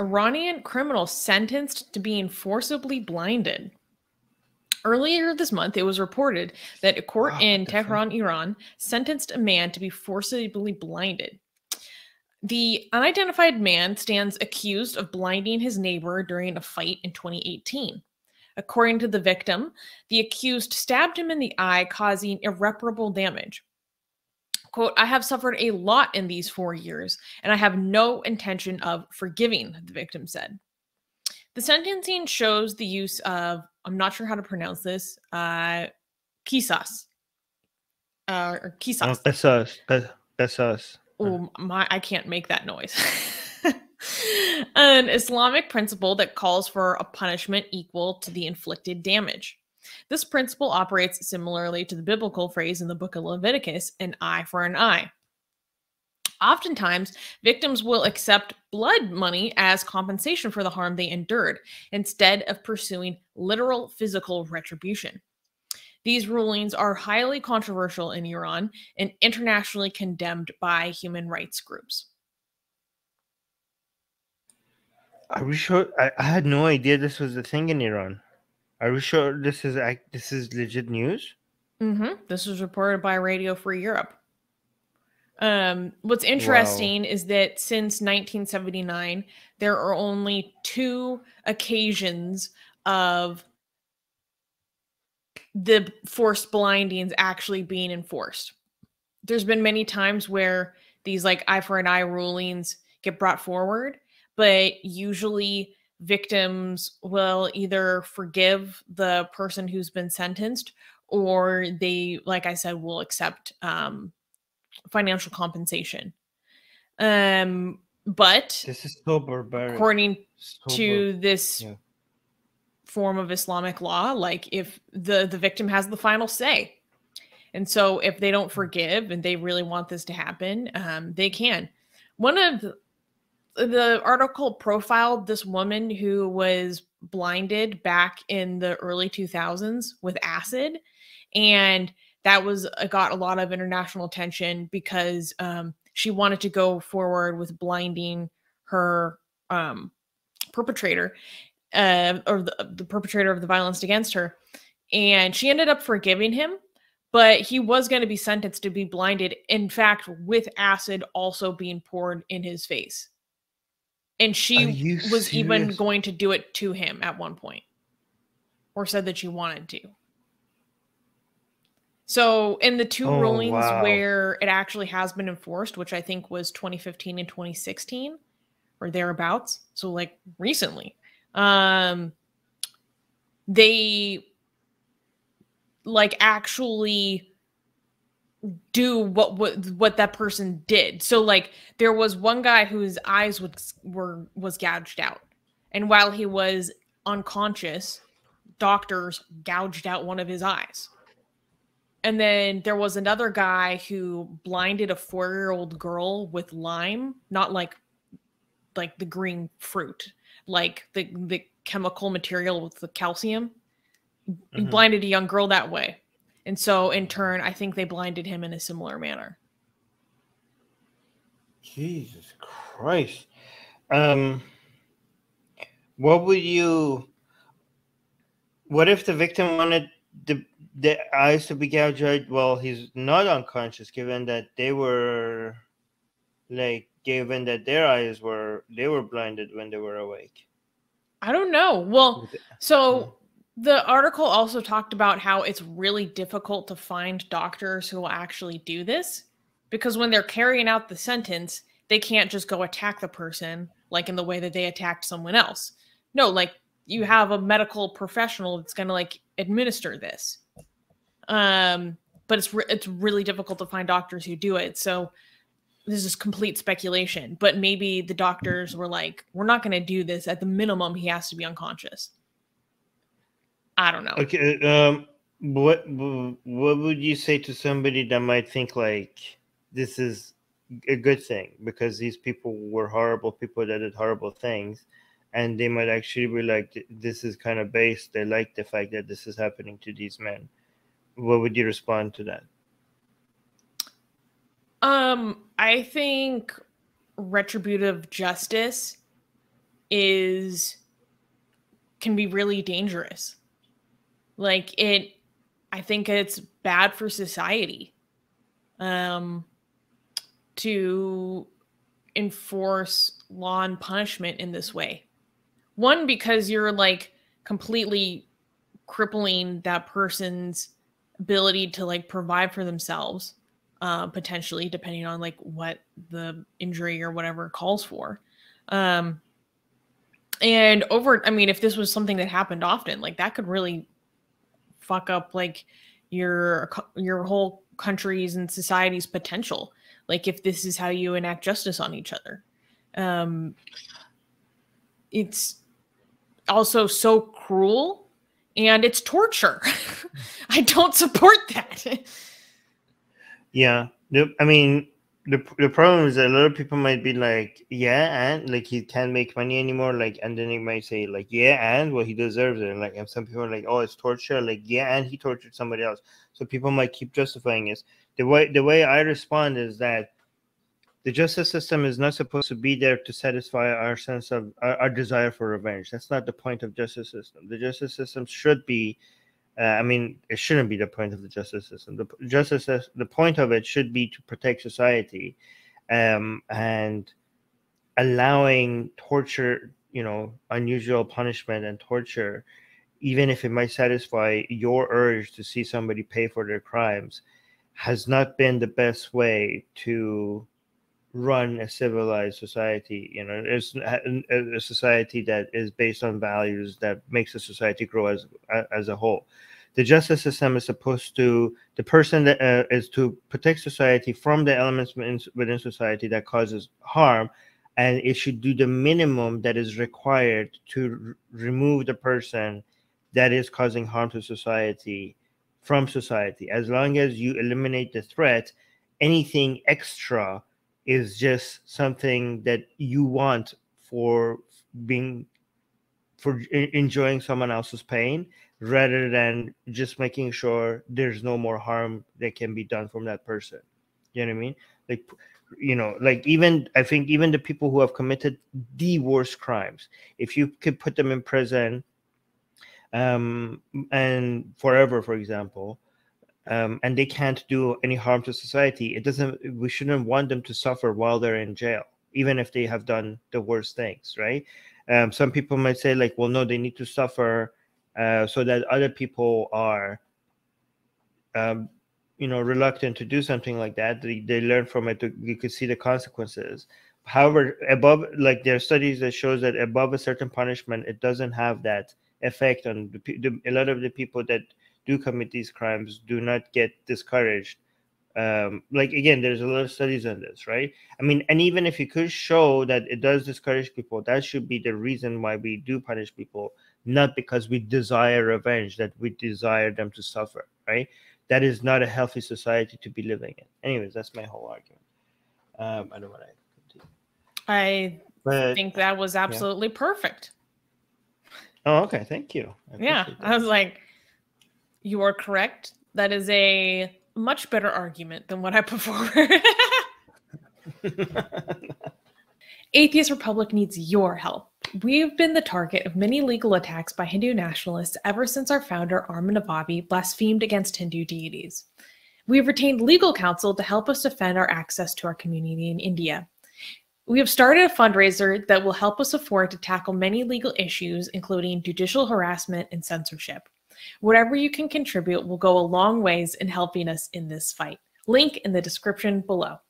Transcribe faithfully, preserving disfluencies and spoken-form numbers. Iranian criminal sentenced to being forcibly blinded. Earlier this month, it was reported that a court wow, in Tehran, Iran, sentenced a man to be forcibly blinded. The unidentified man stands accused of blinding his neighbor during a fight in twenty eighteen. According to the victim, the accused stabbed him in the eye, causing irreparable damage. Quote, I have suffered a lot in these four years, and I have no intention of forgiving, the victim said. The sentencing shows the use of, I'm not sure how to pronounce this, uh, Qisas. Uh, or Qisas. Qisas. Qisas. Oh, my, I can't make that noise. An Islamic principle that calls for a punishment equal to the inflicted damage. This principle operates similarly to the biblical phrase in the book of Leviticus, an eye for an eye. Oftentimes, victims will accept blood money as compensation for the harm they endured, instead of pursuing literal physical retribution. These rulings are highly controversial in Iran and internationally condemned by human rights groups. Are we sure? I, I had no idea this was a thing in Iran. Are we sure this is this is legit news? Mm-hmm. This was reported by Radio Free Europe. Um, what's interesting wow. is that since nineteen seventy-nine, there are only two occasions of the forced blindings actually being enforced. There's been many times where these like eye for an eye rulings get brought forward, but usually victims will either forgive the person who's been sentenced, or they, like I said, will accept um, financial compensation. Um, but this is so barbaric. According so to bar this yeah. form of Islamic law, like if the, the victim has the final say. And so if they don't forgive and they really want this to happen, um, they can. One of the The article profiled this woman who was blinded back in the early two thousands with acid, and that was uh, got a lot of international attention because um, she wanted to go forward with blinding her um, perpetrator uh, or the, the perpetrator of the violence against her, and she ended up forgiving him, but he was going to be sentenced to be blinded, in fact, with acid also being poured in his face. And she was even going to do it to him at one point, or said that she wanted to. So in the two oh, rulings wow. where it actually has been enforced, which I think was twenty fifteen and twenty sixteen or thereabouts. So like recently, um, they like actually do what, what what that person did. So like there was one guy whose eyes was were was gouged out, and while he was unconscious, doctors gouged out one of his eyes. And then there was another guy who blinded a four-year-old girl with lime, not like like the green fruit, like the the chemical material with the calcium. Mm-hmm. He blinded a young girl that way. And so, in turn, I think they blinded him in a similar manner. Jesus Christ. Um, what would you... What if the victim wanted the, the eyes to be gouged out? Well, he's not unconscious, given that they were... Like, given that their eyes were... They were blinded when they were awake. I don't know. Well, so... The article also talked about how it's really difficult to find doctors who will actually do this, because when they're carrying out the sentence, they can't just go attack the person like in the way that they attacked someone else. No, like you have a medical professional that's going to like administer this. Um, but it's, re it's really difficult to find doctors who do it. So this is complete speculation, but maybe the doctors were like, we're not going to do this. At the minimum, he has to be unconscious. I don't know. Okay, um, what what would you say to somebody that might think like this is a good thing because these people were horrible people that did horrible things, and they might actually be like, this is kind of based. They like the fact that this is happening to these men. What would you respond to that? Um, I think retributive justice is, can be really dangerous. Like it, I think it's bad for society um, to enforce law and punishment in this way. One, because you're like completely crippling that person's ability to like provide for themselves, uh, potentially, depending on like what the injury or whatever calls for. Um, and over, I mean, if this was something that happened often, like that could really fuck up like your, your whole country's and society's potential. Like if this is how you enact justice on each other. Um, it's also so cruel and it's torture. I don't support that. Yeah. I mean, the, the problem is that a lot of people might be like, yeah, and like he can't make money anymore. Like, and then he might say like, yeah, and well, he deserves it. And like, and some people are like, oh, it's torture. Like, yeah, and he tortured somebody else. So people might keep justifying this. The way, the way I respond is that the justice system is not supposed to be there to satisfy our sense of our, our desire for revenge. That's not the point of justice system. The justice system should be, uh, I mean, it shouldn't be the point of the justice system. The justice, the point of it should be to protect society, um, and allowing torture, you know, unusual punishment and torture, even if it might satisfy your urge to see somebody pay for their crimes, has not been the best way to run a civilized society. You know, it's a society that is based on values that makes a society grow as as a whole. The justice system is supposed to, the person that uh, is to protect society from the elements within society that causes harm, and it should do the minimum that is required to remove the person that is causing harm to society from society. As long as you eliminate the threat, anything extra is just something that you want for being, for enjoying someone else's pain, rather than just making sure there's no more harm that can be done from that person. You know what I mean? Like, you know, like even, I think even the people who have committed the worst crimes, if you could put them in prison um, and forever, for example, Um, and they can't do any harm to society, it doesn't, we shouldn't want them to suffer while they're in jail, even if they have done the worst things, right? Um, some people might say like, well, no, they need to suffer uh, so that other people are, um, you know, reluctant to do something like that. They, they learn from it, you could see the consequences. However, above, like there are studies that shows that above a certain punishment, it doesn't have that effect on the, the, a lot of the people that do commit these crimes do not get discouraged. Um, like, again, there's a lot of studies on this, right? I mean, and even if you could show that it does discourage people, that should be the reason why we do punish people, not because we desire revenge, that we desire them to suffer, right? That is not a healthy society to be living in. Anyways, that's my whole argument. Um, I don't want to continue. I but, think that was absolutely yeah. perfect. Oh, okay. Thank you. I yeah. I was like, you are correct. That is a much better argument than what I put forward. Atheist Republic needs your help. We've been the target of many legal attacks by Hindu nationalists ever since our founder, Armin Navabi, blasphemed against Hindu deities. We've retained legal counsel to help us defend our access to our community in India. We have started a fundraiser that will help us afford to tackle many legal issues, including judicial harassment and censorship. Whatever you can contribute will go a long ways in helping us in this fight. Link in the description below.